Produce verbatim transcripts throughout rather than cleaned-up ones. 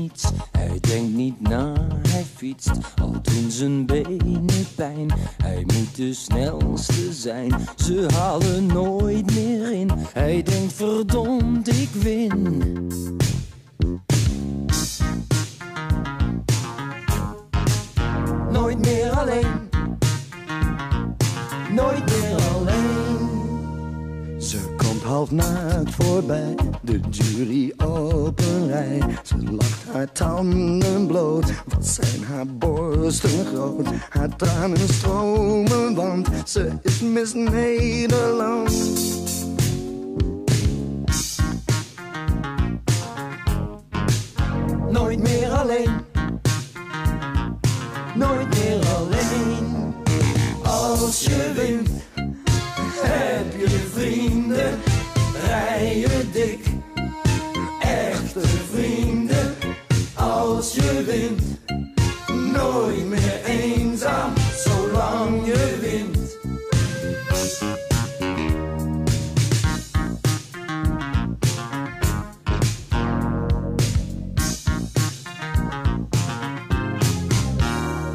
niets, hij denkt niet na, hij fietst, al doen zijn benen pijn. Hij moet de snelste zijn, ze halen nooit meer in. Hij denkt verdomd, ik win. Nooit meer alleen, nooit meer alleen. Ze komt half naakt voorbij, de jury op een rij. Ze lacht haar tanden bloot, wat zijn haar borsten groot. Haar tranen stromen, want ze is Miss Nederland. Nooit meer alleen, nooit meer alleen. Als je wint, heb je vrienden, rijen dik, echte vrienden. Als je wint, nooit meer eenzaam, zolang je wint.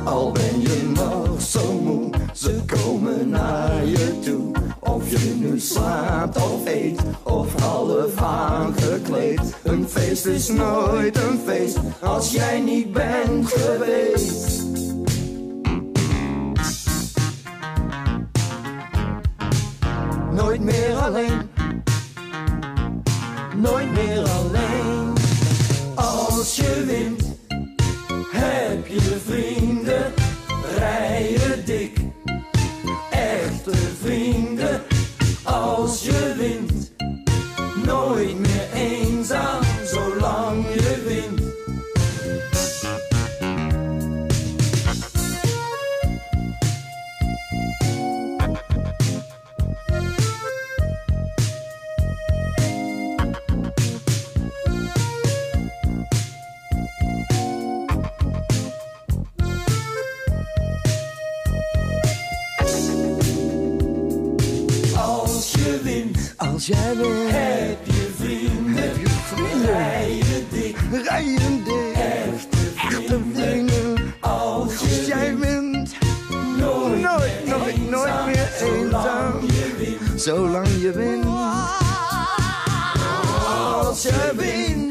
Al ben je nog zo moe, ze komen naar je toe. Of je nu slaapt of eet, of half aangekleed. Een feest is nooit een feest, als jij niet bent geweest. Nooit meer alleen, nooit meer alleen. Als je wint, heb je vrienden, rijen dik, echte vrienden. Als je wint, nooit meer eenzaam, zolang je wint. Als je wint, als jij wint, heb je vrienden, heb je vrienden, rijen dik, rijen dik, echte vrienden, vrienden. Als, als je jij wint, nooit, nooit, nooit, eenzaam, nooit meer eenzaam, zolang je wint, zolang je wint, als je wint.